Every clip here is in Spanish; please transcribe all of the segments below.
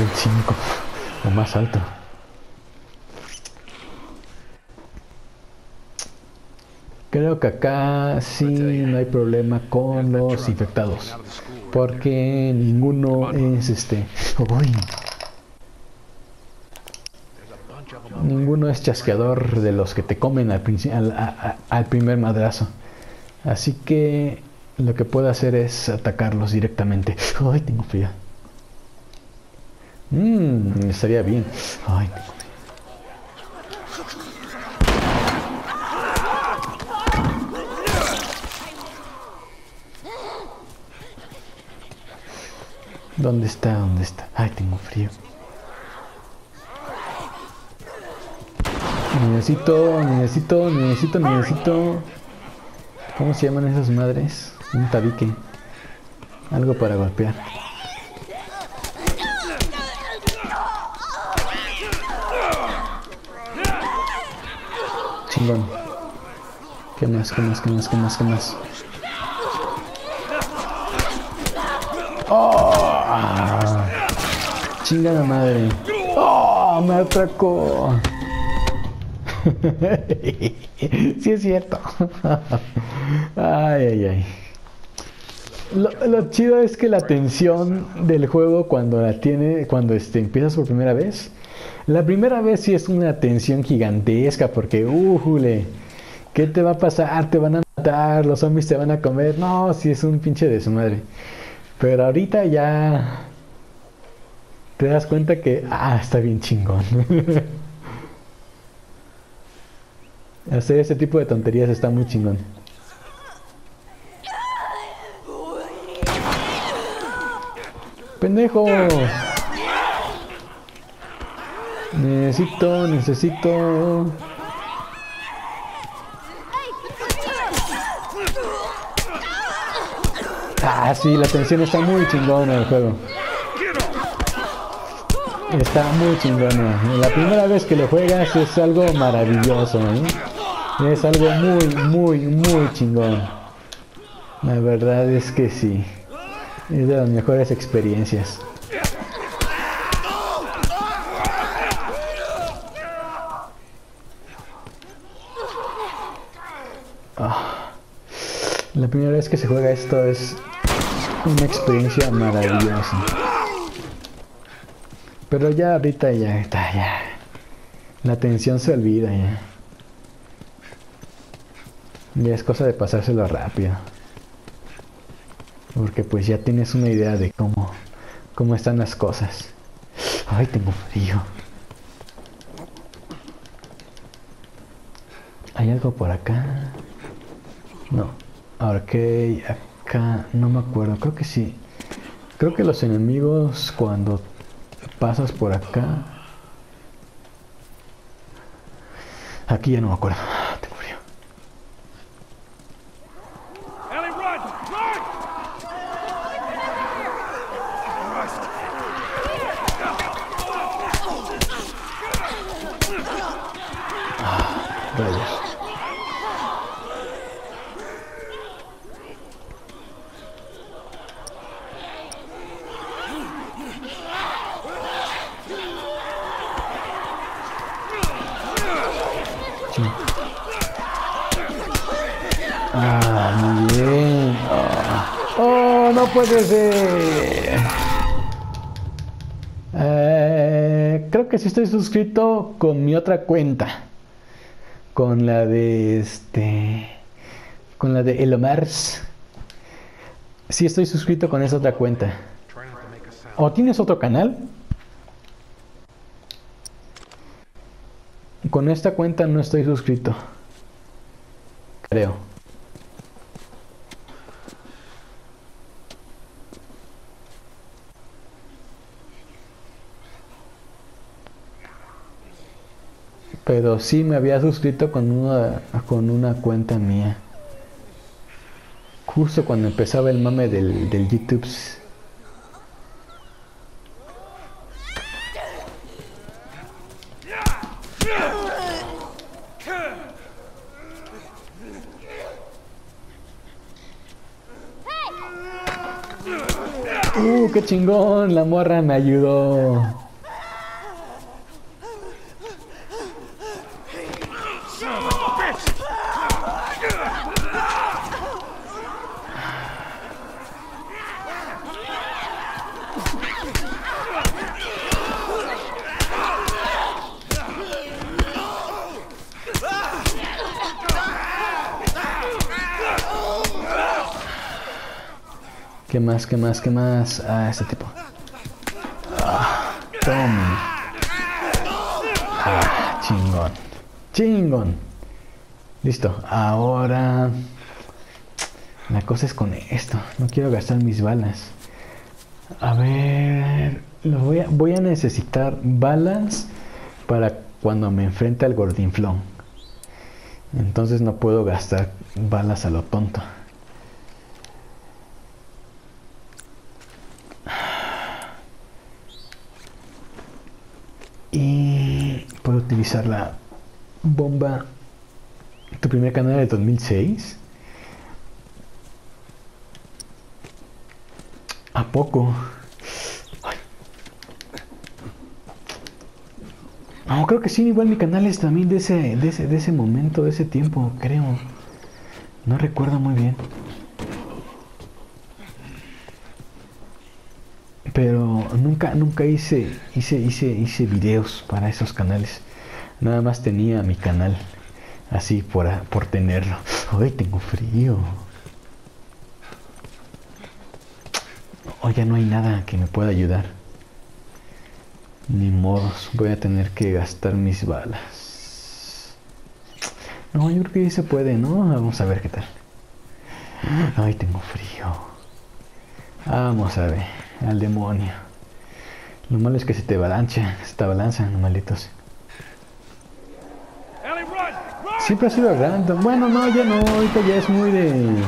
nivel 5, lo más alto. Creo que acá sí no hay problema con los infectados, porque ninguno es ninguno es chasqueador de los que te comen al primer madrazo. Así que lo que puedo hacer es atacarlos directamente. Ay, tengo frío. Estaría bien. Ay, tengo frío. ¿Dónde está? ¿Dónde está? Ay, tengo frío. Necesito. ¿Cómo se llaman esas madres? Un tabique. Algo para golpear. Chingón. ¿Qué más? ¡Oh! ¡Chingada madre! ¡Oh! ¡Me atracó! Sí es cierto. Ay. Lo chido es que la tensión del juego cuando la tiene, cuando empiezas por primera vez, la primera vez sí es una tensión gigantesca porque ¿qué te va a pasar? Te van a matar, los zombies te van a comer. No, sí es un pinche desmadre. Pero ahorita ya te das cuenta que está bien chingón. Hacer ese tipo de tonterías está muy chingón. ¡Pendejo! Necesito... Ah, sí, la tensión está muy chingona del juego. Está muy chingona. La primera vez que lo juegas es algo maravilloso, ¿eh? Es algo muy chingón. La verdad es que sí. Es de las mejores experiencias. La primera vez que se juega esto es una experiencia maravillosa. Pero ya ahorita ya. La tensión se olvida ya. Ya es cosa de pasárselo rápido. Porque pues ya tienes una idea de cómo están las cosas. Ay, tengo frío. ¿Hay algo por acá? No. Ok, acá no me acuerdo. Creo que sí. Creo que los enemigos cuando pasas por acá... Aquí ya no me acuerdo. Muy bien. Oh, no puede ser. Creo que sí estoy suscrito con mi otra cuenta. Con la de con la de Elomars. Sí estoy suscrito con esa otra cuenta. ¿O tienes otro canal? Con esta cuenta no estoy suscrito. Creo. Pero sí me había suscrito con una cuenta mía. Justo cuando empezaba el mame del YouTube. ¡Uh, qué chingón! La morra me ayudó. ¿Qué más? ¿Qué más? ¿Qué más? Ah, ese tipo. Ah, toma. Ah, chingón. Chingón. Listo. Ahora... la cosa es con esto. No quiero gastar mis balas. A ver... Voy a necesitar balas para cuando me enfrente al gordinflón. Entonces no puedo gastar balas a lo tonto. Utilizar la bomba, tu primer canal de 2006. ¿A poco? Ay. No, creo que sí, igual mi canal es también de ese momento, de ese tiempo, creo. No recuerdo muy bien. Pero nunca hice videos para esos canales. Nada más tenía mi canal, así por tenerlo. ¡Ay, tengo frío! Hoy ya no hay nada que me pueda ayudar. Ni modos, voy a tener que gastar mis balas. No, yo creo que se puede, ¿no? Vamos a ver qué tal. ¡Ay, tengo frío! Vamos a ver, al demonio. Lo malo es que se te abalanzan, malditos. Siempre ha sido random. Bueno, no, ya no. Ahorita ya es muy de...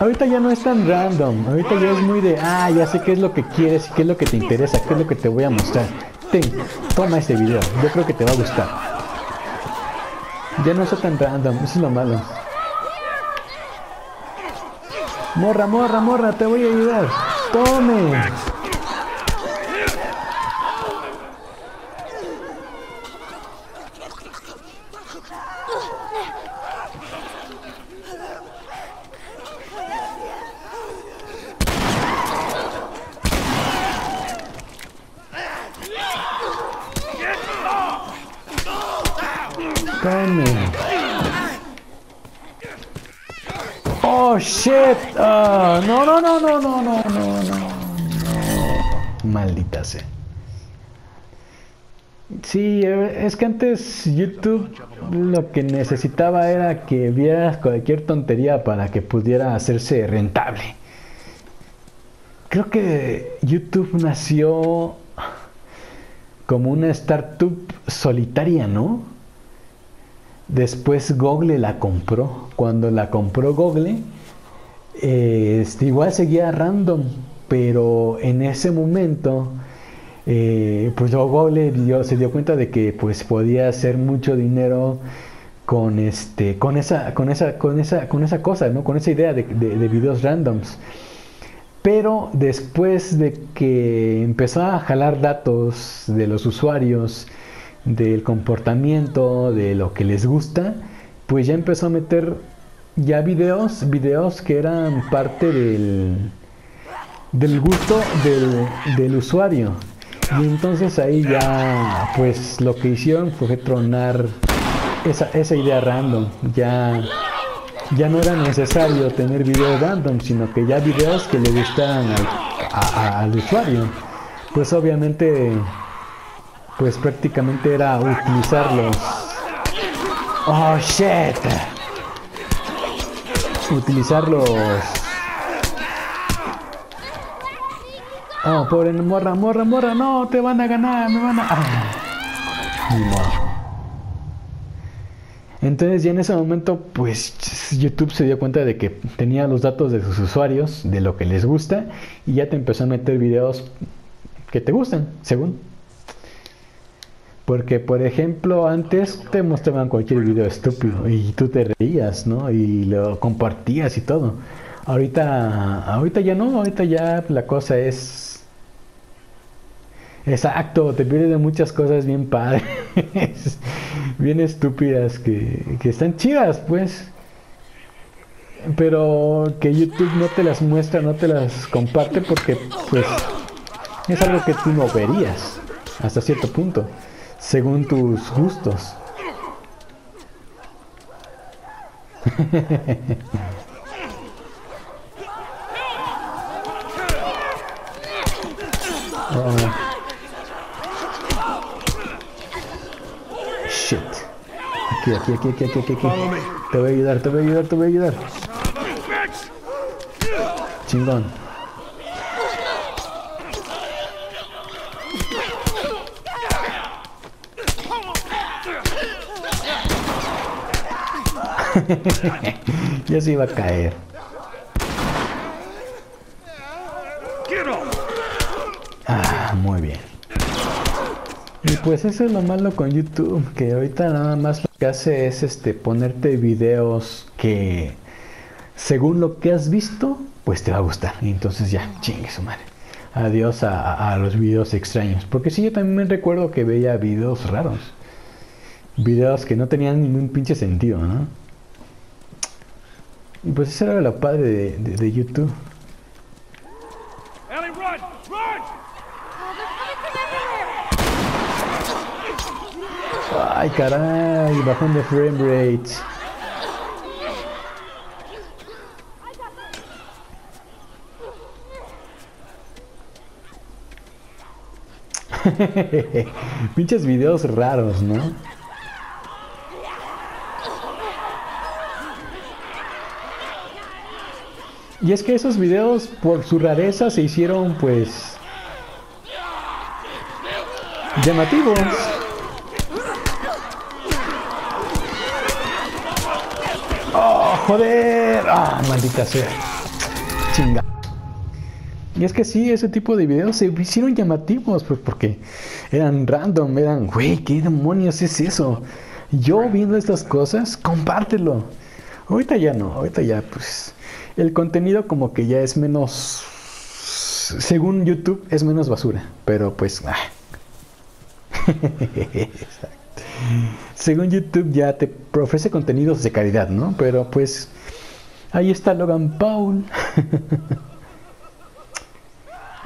ahorita ya no es tan random. Ahorita ya es muy de... ah, ya sé qué es lo que quieres, qué es lo que te interesa, qué es lo que te voy a mostrar. Ten, toma este video. Yo creo que te va a gustar. Ya no es tan random. Eso es lo malo. Morra, morra, morra. Te voy a ayudar. Tome. Oh shit, oh, no, maldita sea. Sí, es que antes YouTube lo que necesitaba era que vieras cualquier tontería para que pudiera hacerse rentable. Creo que YouTube nació como una startup solitaria, ¿no? Después Google la compró. Cuando la compró Google, igual seguía random, pero en ese momento, pues Google se dio cuenta de que pues podía hacer mucho dinero con esa cosa, ¿no? Con esa idea de videos randoms. Pero después de que empezó a jalar datos de los usuarios, del comportamiento, de lo que les gusta, pues ya empezó a meter ya videos que eran parte del gusto del usuario. Y entonces ahí ya pues lo que hicieron fue tronar esa idea random. Ya no era necesario tener videos random, sino que ya videos que le gustaban al usuario. Pues obviamente pues prácticamente era utilizarlos. ¡Oh, shit! Utilizarlos. Oh, pobre morra, morra, morra. No, te van a ganar, me van a... ah, no. Entonces ya en ese momento, pues YouTube se dio cuenta de que tenía los datos de sus usuarios, de lo que les gusta, y ya te empezó a meter videos que te gustan, según. Porque, por ejemplo, antes te mostraban cualquier video estúpido y tú te reías, ¿no? Y lo compartías y todo. Ahorita ya no, ahorita ya la cosa es... Exacto, te pierdes de muchas cosas bien padres, bien estúpidas, que están chidas, pues. Pero que YouTube no te las muestra, no te las comparte porque, pues, es algo que tú no verías, hasta cierto punto, según tus gustos. Shit. Aquí. Te voy a ayudar. Chingón. Ya se iba a caer. Ah, muy bien. Y pues eso es lo malo con YouTube, que ahorita nada más lo que hace es ponerte videos que según lo que has visto, pues te va a gustar. Y entonces ya, chingue su madre. Adiós a los videos extraños. Porque sí, yo también recuerdo que veía videos raros. Videos que no tenían ningún pinche sentido, ¿no? Y pues eso era lo padre de YouTube. Ay, caray, bajón de frame rate. Pinches videos raros, ¿no? Y es que esos videos, por su rareza, se hicieron, pues, llamativos. Joder, ah, maldita sea, chinga. Y es que sí, ese tipo de videos se hicieron llamativos, pues porque eran random, eran, güey, ¿qué demonios es eso? Yo viendo estas cosas, compártelo. Ahorita ya no, ahorita ya, pues, el contenido como que ya es menos, según YouTube, es menos basura, pero pues, ah. Exacto. Según YouTube ya te ofrece contenidos de calidad, ¿no? Pero pues ahí está Logan Paul.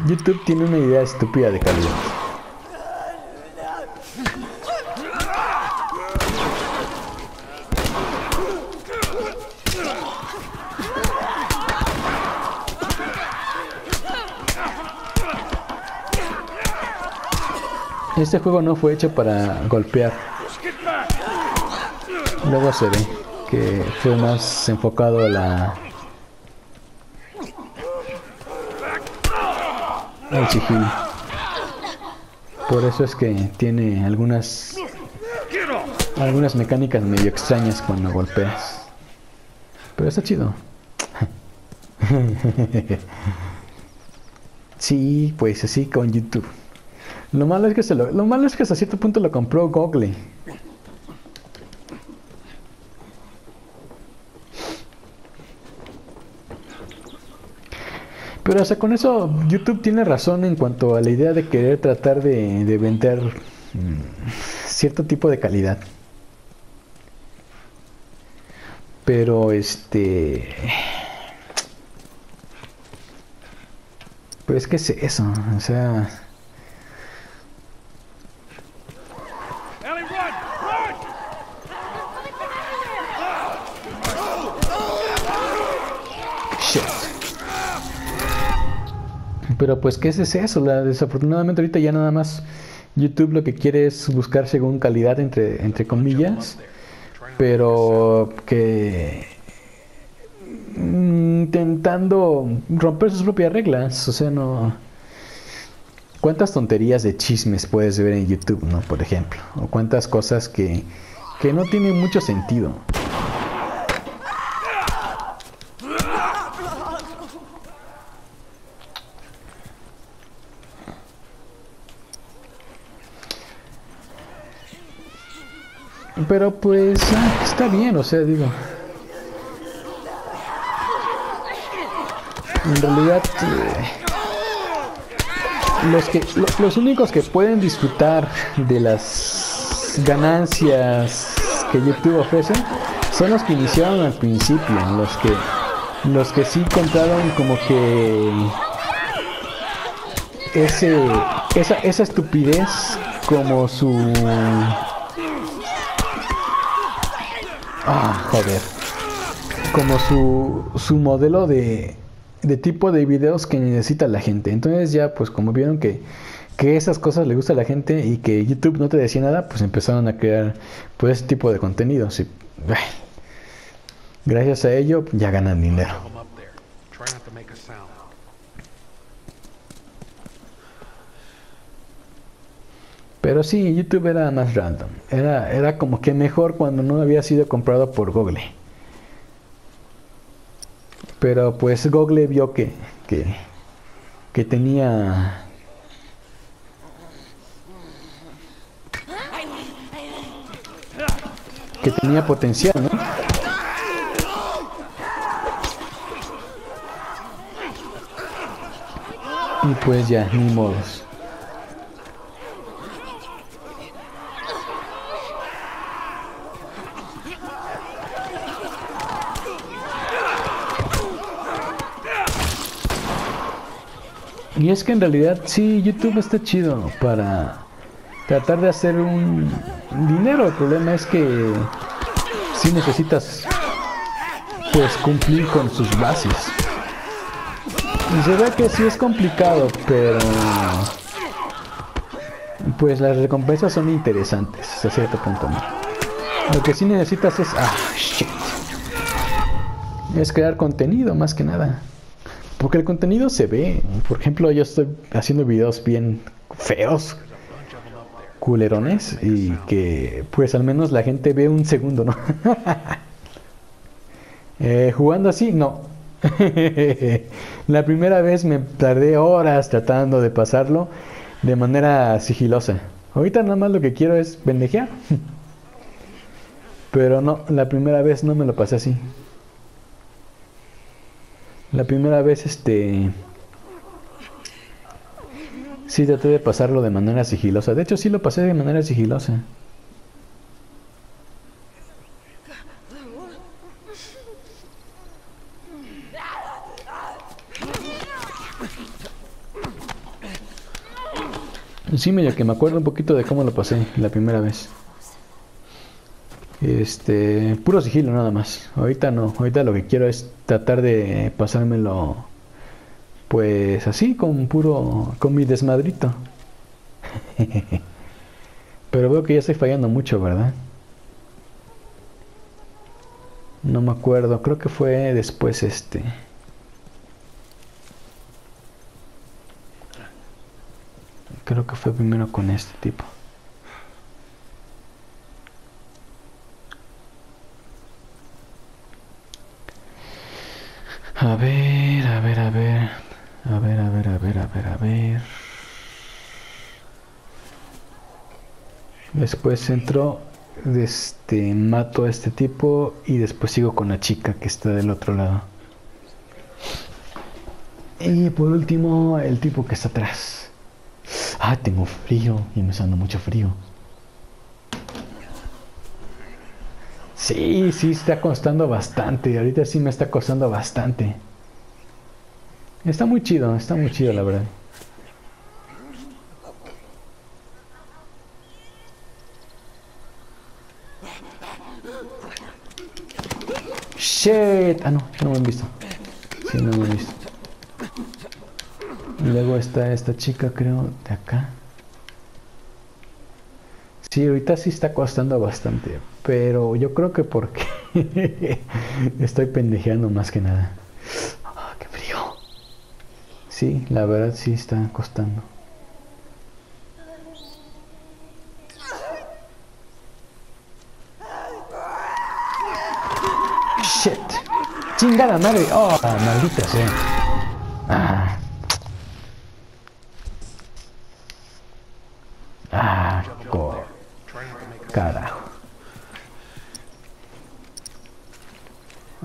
YouTube tiene una idea estúpida de calidad. Este juego no fue hecho para golpear. Luego se ve que fue más enfocado a al sigilo. Por eso es que tiene algunas mecánicas medio extrañas cuando golpeas. Pero está chido. Sí, pues así con YouTube. Lo malo es que hasta cierto punto lo compró Google. Pero hasta con eso YouTube tiene razón en cuanto a la idea de querer tratar de vender cierto tipo de calidad. Pero pues qué es eso, o sea, pero pues qué es eso. Desafortunadamente ahorita ya nada más YouTube lo que quiere es buscar según calidad entre comillas, pero que intentando romper sus propias reglas. O sea, no, cuántas tonterías de chismes puedes ver en YouTube, ¿no? Por ejemplo, o cuántas cosas que no tienen mucho sentido. Pero pues está bien, o sea, digo. en realidad los únicos que pueden disfrutar de las ganancias que YouTube ofrece son los que iniciaron al principio, los que sí encontraron como que esa estupidez como su... como su modelo de tipo de videos que necesita la gente. Entonces ya pues como vieron que esas cosas le gusta a la gente y que YouTube no te decía nada, pues empezaron a crear pues ese tipo de contenido. Sí. Gracias a ello ya ganan dinero. Pero sí, YouTube era más random. Era como que mejor cuando no había sido comprado por Google. Pero pues Google vio que tenía... que tenía potencial, ¿no? Y pues ya, ni modos. Y es que en realidad sí, YouTube está chido para tratar de hacer un dinero. El problema es que sí necesitas pues cumplir con sus bases. Y se ve que sí es complicado, pero pues las recompensas son interesantes a cierto punto, ¿no? Lo que sí necesitas es es crear contenido más que nada. Porque el contenido se ve. Por ejemplo, yo estoy haciendo videos bien feos, culerones, y que pues al menos la gente ve un segundo, ¿no? Jugando así, no. La primera vez me tardé horas tratando de pasarlo de manera sigilosa. Ahorita nada más lo que quiero es pendejear. Pero no, la primera vez no me lo pasé así. La primera vez, sí traté de pasarlo de manera sigilosa. De hecho, sí lo pasé de manera sigilosa. Sí, medio que me acuerdo un poquito de cómo lo pasé la primera vez. Puro sigilo nada más. Ahorita no, ahorita lo que quiero es tratar de pasármelo pues así, con mi desmadrito. Pero veo que ya estoy fallando mucho, ¿verdad? No me acuerdo, creo que fue después creo que fue primero con este tipo. A ver. Después entro, mato a este tipo y después sigo con la chica que está del otro lado. Y por último, el tipo que está atrás. Ah, tengo frío y me está dando mucho frío. Sí, está costando bastante. Ahorita sí me está costando bastante. Está muy chido, la verdad. Shit. Ah, no me han visto. Sí, no me han visto. Luego está esta chica, creo, de acá. Sí, ahorita sí está costando bastante, pero yo creo que porque estoy pendejeando más que nada. ¡Ah, qué frío! Sí, la verdad sí está costando. ¡Shit! ¡Chingada madre! ¡Oh, maldita sea! Carajo.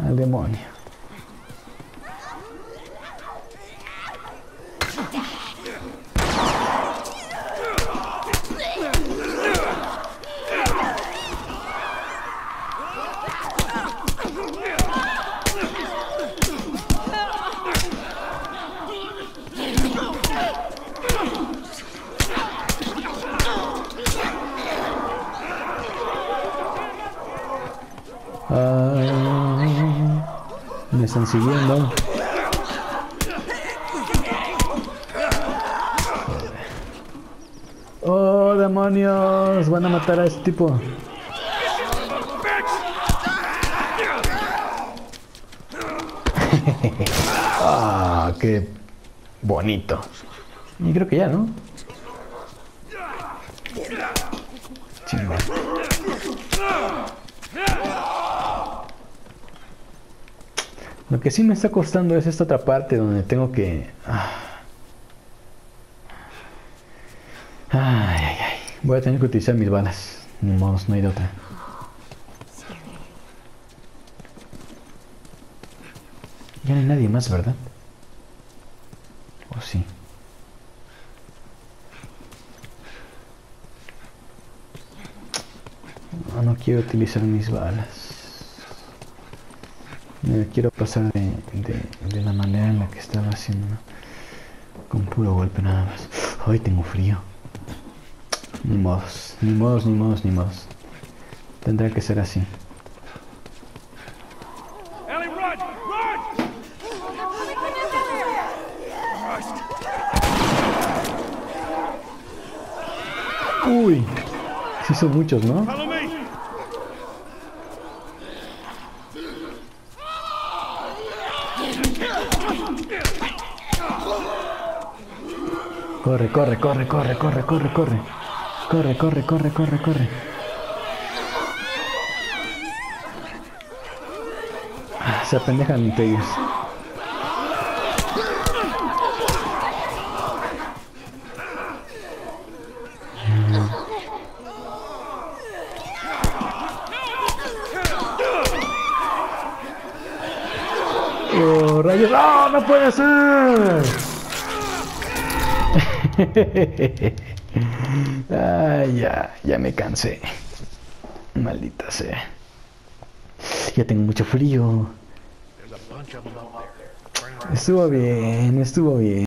Al demonio. están siguiendo. ¡Oh, demonios! Van a matar a este tipo. ¡Ah, oh, qué bonito! Y creo que ya, ¿no? Chingón. Lo que sí me está costando es esta otra parte donde tengo que... Ay, ay, ay. Voy a tener que utilizar mis balas. No, no hay de otra. Ya no hay nadie más, ¿verdad? ¿O sí? No, no quiero utilizar mis balas. Me quiero pasar de la manera en la que estaba haciendo, ¿no? Con puro golpe nada más. Ay, tengo frío. Ni modos, ni modos, ni modos, ni modos. Tendrá que ser así. Uy, sí son muchos, ¿no? Corre, corre, corre, corre, corre, corre, corre. Corre, corre, corre, corre, corre. Ah, se apendejan entre ellos. Oh, rayos. ¡Oh, no puede ser! Ay, ya me cansé. Maldita sea. Ya tengo mucho frío. Estuvo bien, estuvo bien.